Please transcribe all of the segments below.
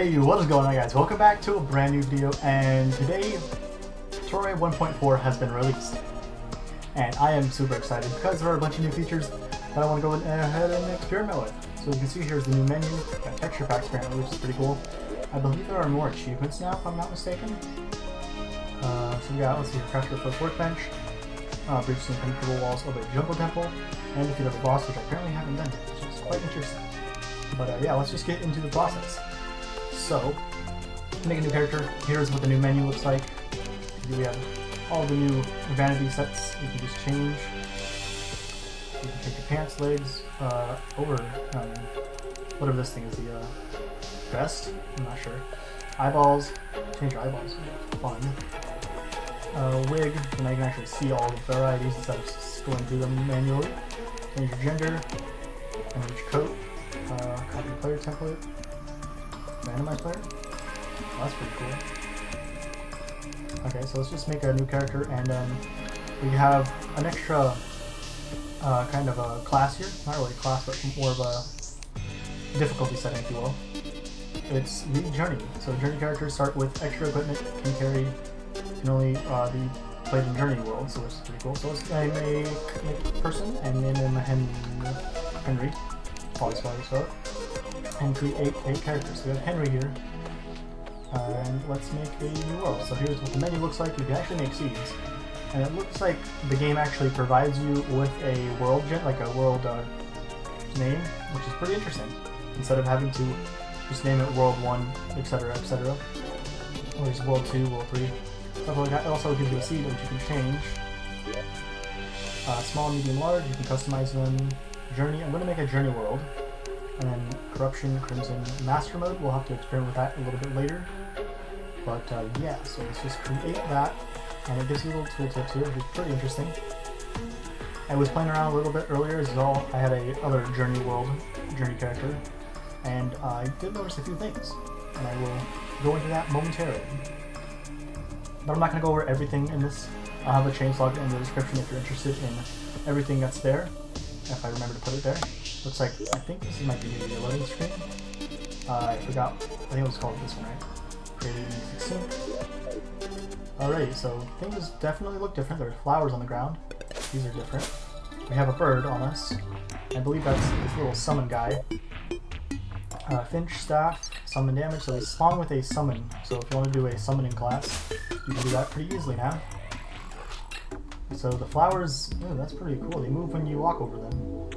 Hey, what is going on, guys? Welcome back to a brand new video, and today Terraria 1.4 has been released. And I am super excited because there are a bunch of new features that I want to go ahead and experiment with. So you can see here's the new menu, got texture packs apparently, which is pretty cool. I believe there are more achievements now, if I'm not mistaken. So yeah, let's see, Crash Course Workbench, breach some impenetrable walls over a jungle temple, and defeat a boss, which I apparently haven't done yet, which is quite interesting. But yeah, let's just get into the process. So, make a new character. Here's what the new menu looks like. We have all the new vanity sets. You can just change. You can take your pants, legs, over whatever this thing is, the vest. I'm not sure. Eyeballs. Change your eyeballs. Fun. Wig. And now you can actually see all the varieties instead of just going through them manually. Change your gender. Change your coat. Copy player template. Randomized player? Oh, that's pretty cool. Okay, so let's just make a new character, and we have an extra kind of a class here. Not really a class, but more of a difficulty setting, if you will. It's the Journey. So Journey characters start with extra equipment, can carry, can only be played in Journey World, so which is pretty cool. So let's make a person and name him Henry. Probably spell this out. And create a character. So we have Henry here, and let's make a new world. So here's what the menu looks like. You can actually make seeds, and it looks like the game actually provides you with a world, like a world name, which is pretty interesting. Instead of having to just name it World 1, etc., etc., or just World 2, World 3, stuff like that. It also gives you a seed, which you can change. Small, medium, large. You can customize them. Journey. I'm going to make a Journey world. And then Corruption, Crimson, Master Mode. We'll have to experiment with that a little bit later. But yeah, so let's just create that. And it gives you little tooltips here, which is pretty interesting. I was playing around a little bit earlier as well. I had another Journey world, Journey character. And I did notice a few things. And I will go into that momentarily. But I'm not going to go over everything in this. I'll have a change log in the description if you're interested in everything that's there. If I remember to put it there. Looks like, I think this might be the loading screen. I forgot, I think it was called this one, right? Creative E16. Alrighty, so things definitely look different. There are flowers on the ground. These are different. We have a bird on us. I believe that's this little summon guy. Finch Staff, summon damage. So they spawn with a summon. So if you want to do a summoning class, you can do that pretty easily now. So the flowers, ooh, that's pretty cool. They move when you walk over them.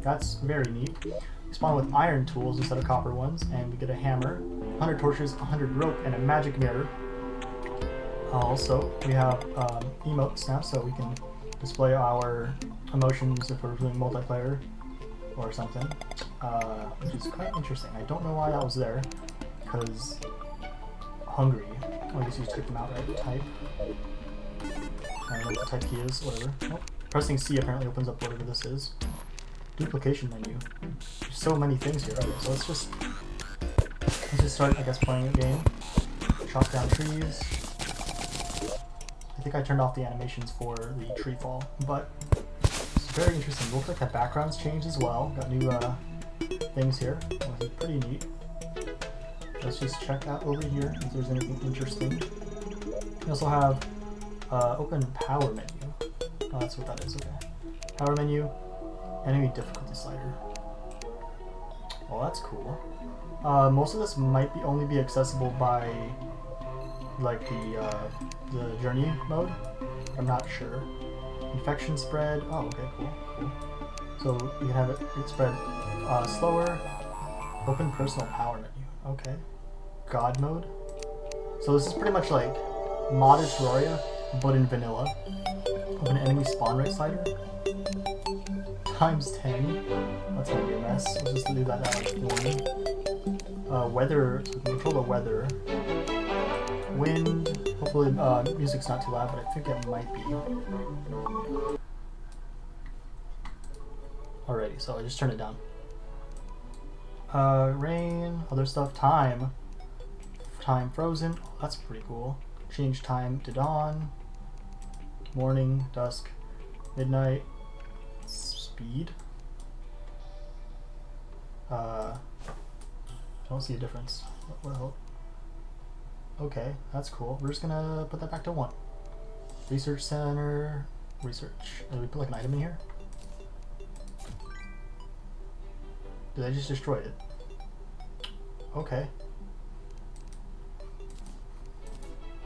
That's very neat. We spawn with iron tools instead of copper ones, and we get a hammer, 100 torches, 100 rope, and a magic mirror. Also, we have emotes now, so we can display our emotions if we're doing multiplayer or something, which is quite interesting. I don't know why that was there, because hungry. I guess you just took them out, right? Type. I don't know what the type key is, whatever. Oh, pressing C apparently opens up whatever this is. Duplication menu. There's so many things here. Okay, so let's just start, I guess, playing the game. Chop down trees. I think I turned off the animations for the tree fall, but it's very interesting. Looks like the background's changed as well. Got new things here, which is pretty neat. Let's just check out over here if there's anything interesting. We also have open power menu. Oh, that's what that is, okay. Power menu, enemy difficulty slider. Well, that's cool. Most of this might be only be accessible by like the Journey mode. I'm not sure. Infection spread. Oh, okay, cool. So you have it spread slower. Open personal power menu. Okay. God mode. So this is pretty much like modded Terraria, but in vanilla. Open enemy spawn rate slider. Times 10. That's gonna be a mess. Let's just leave that out. Weather. So we can control the weather. Wind. Hopefully, music's not too loud, but I think it might be. Alrighty, so I just turned it down. Rain. Other stuff. Time. Time frozen. Oh, that's pretty cool. Change time to dawn, morning, dusk, midnight, speed, I don't see a difference. Well, okay, that's cool. We're just gonna put that back to 1. Research center, research. Did we put like an item in here? Did I just destroy it? Okay.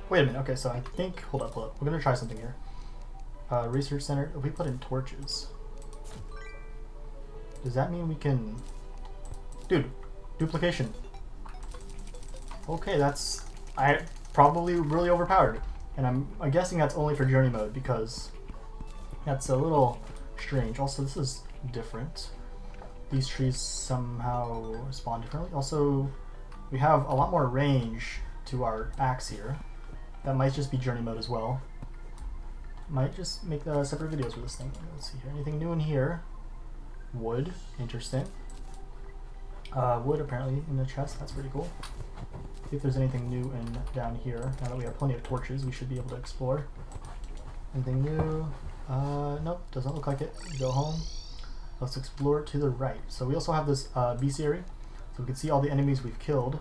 Wait a minute, okay, so I think, hold up. We're gonna try something here. Research center, if we put in torches. Does that mean we can... Dude, duplication. Okay, that's... I probably really overpowered. And I'm guessing that's only for Journey Mode, because that's a little strange. Also, this is different. These trees somehow spawn differently. Also, we have a lot more range to our axe here. That might just be Journey Mode as well. Might just make separate videos for this thing. Let's see here. Anything new in here? Wood. Interesting. Wood apparently in the chest. That's pretty cool. See if there's anything new in down here. Now that we have plenty of torches, we should be able to explore. Anything new? Nope. Doesn't look like it. Go home. Let's explore to the right. So we also have this bestiary. So we can see all the enemies we've killed.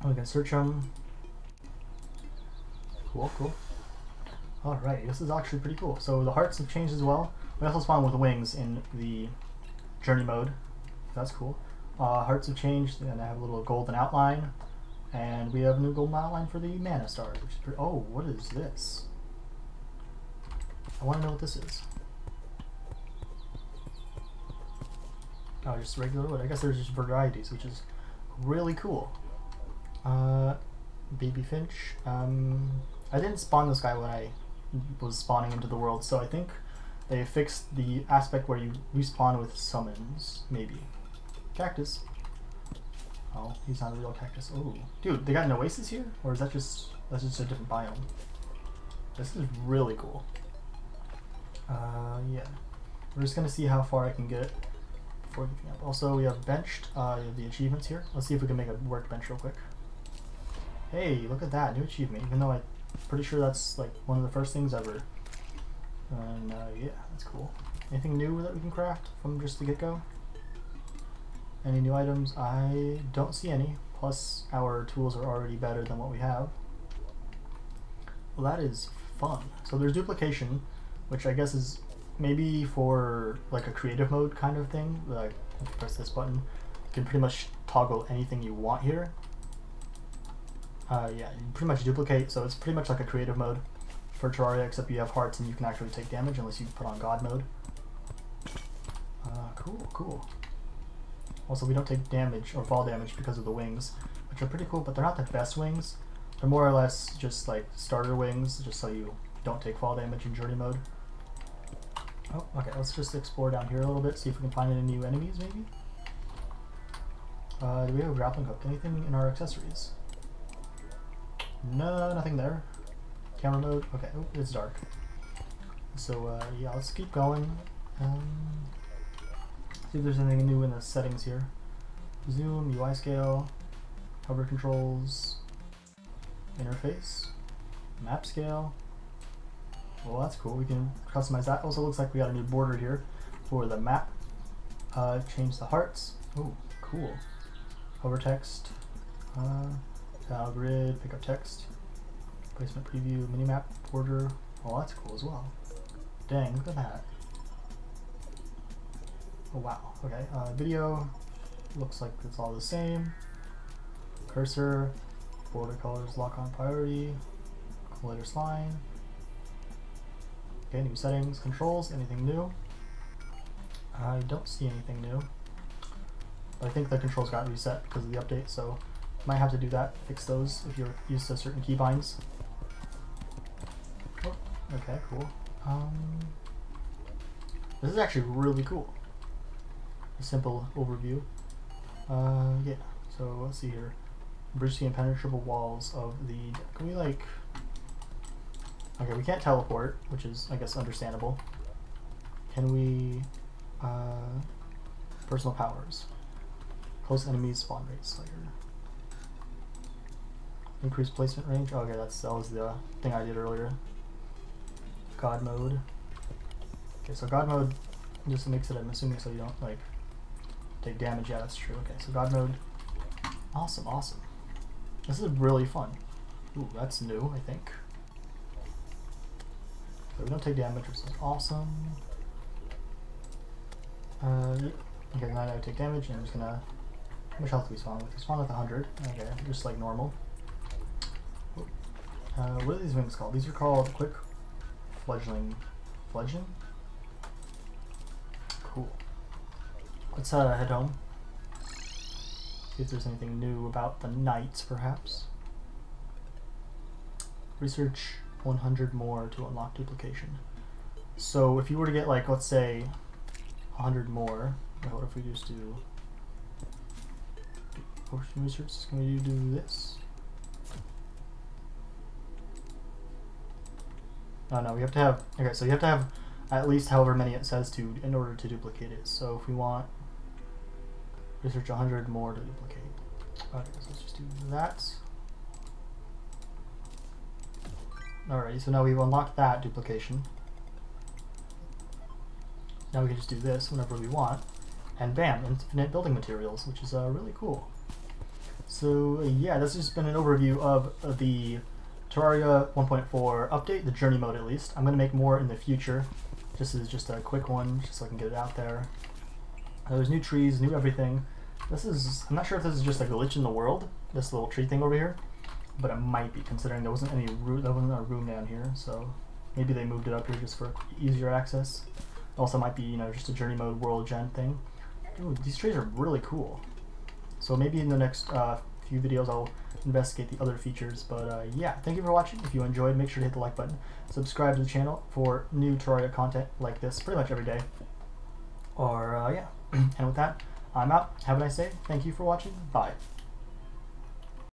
And we can search them. Cool, cool. Alright, this is actually pretty cool. So the hearts have changed as well. We also spawn with wings in the Journey Mode. That's cool. Hearts have changed, and I have a little golden outline. And we have a new golden outline for the mana star, which is pretty... Oh, what is this? I want to know what this is. Oh, just regular wood. I guess there's just varieties, which is really cool. Baby Finch. I didn't spawn this guy when I was spawning into the world, so I think they fixed the aspect where you respawn with summons, maybe. Cactus. Oh, he's not a real cactus. Oh, dude, they got an oasis here, or is that just a different biome? This is really cool. Yeah, we're just gonna see how far I can get before giving up. Also, we have benched the achievements here. Let's see if we can make a workbench real quick. Hey, look at that new achievement! Even though I'm pretty sure that's like one of the first things ever. And yeah, that's cool. Anything new that we can craft from just the get-go? Any new items? I don't see any. Plus, our tools are already better than what we have. Well, that is fun. So there's duplication, which I guess is maybe for like a creative mode kind of thing. Like, if you press this button, you can pretty much toggle anything you want here. Yeah, you pretty much duplicate, so it's pretty much like a creative mode for Terraria, except you have hearts and you can actually take damage unless you put on God mode. Cool, cool. Also, we don't take damage or fall damage because of the wings, which are pretty cool, but they're not the best wings. They're more or less just like starter wings, just so you don't take fall damage in Journey Mode. Oh, okay, let's just explore down here a little bit, see if we can find any new enemies, maybe? Do we have a grappling hook? Anything in our accessories? No, nothing there. Camera mode. Okay, oh, it's dark. So yeah, let's keep going. See if there's anything new in the settings here. Zoom, UI scale, hover controls, interface, map scale. Well, that's cool. We can customize that. Also, looks like we got a new border here for the map. Change the hearts. Oh, cool. Hover text. Tile grid, pick up text, placement preview, minimap, border. Oh, that's cool as well. Dang, look at that. Oh, wow. Okay, video looks like it's all the same. Cursor, border colors, lock on priority, collider slime. Okay, new settings, controls, anything new? I don't see anything new. I think the controls got reset because of the update, so. Might have to do that, fix those if you're used to certain keybinds. Oh, okay, cool. This is actually really cool. A simple overview. Yeah, so let's see here. Bridge the impenetrable walls of the... Can we like... Okay, we can't teleport, which is, I guess, understandable. Can we... personal powers. Close enemies spawn rates later. Increased placement range. Okay, that was the thing I did earlier. God mode. Okay, so God mode just makes it, I'm assuming, so you don't like take damage. Yeah, that's true. Okay, so God mode Awesome, awesome. This is really fun. Ooh, that's new, I think. So we don't take damage, which is awesome. Okay, now I take damage, and I'm just gonna... How much health do we spawn with? We spawn with 100. Okay, just like normal. What are these wings called? These are called Quick Fledgling. Fledgling? Cool. Let's head home. See if there's anything new about the knights, perhaps. Research 100 more to unlock duplication. So if you were to get, like, let's say 100 more, what if we just do... Potion research is going to do this. Oh no, we have to have... Okay, so you have to have at least however many it says to in order to duplicate it. So if we want research 100 more to duplicate. Okay, so let's just do that. Alrighty, so now we've unlocked that duplication. Now we can just do this whenever we want. And bam, infinite building materials, which is really cool. So yeah, this has just been an overview of the Terraria 1.4 update, the Journey Mode at least. I'm going to make more in the future. This is just a quick one, just so I can get it out there. There's new trees, new everything. This is, I'm not sure if this is just a glitch in the world, this little tree thing over here, but it might be, considering there wasn't any room, there wasn't a room down here, so maybe they moved it up here just for easier access. Also might be, you know, just a Journey Mode world gen thing. Ooh, these trees are really cool. So maybe in the next few videos I'll investigate the other features, but yeah, thank you for watching. If you enjoyed, make sure to hit the like button, subscribe to the channel for new Terraria content like this pretty much every day, or yeah. And with that, I'm out. Have a nice day. Thank you for watching. Bye.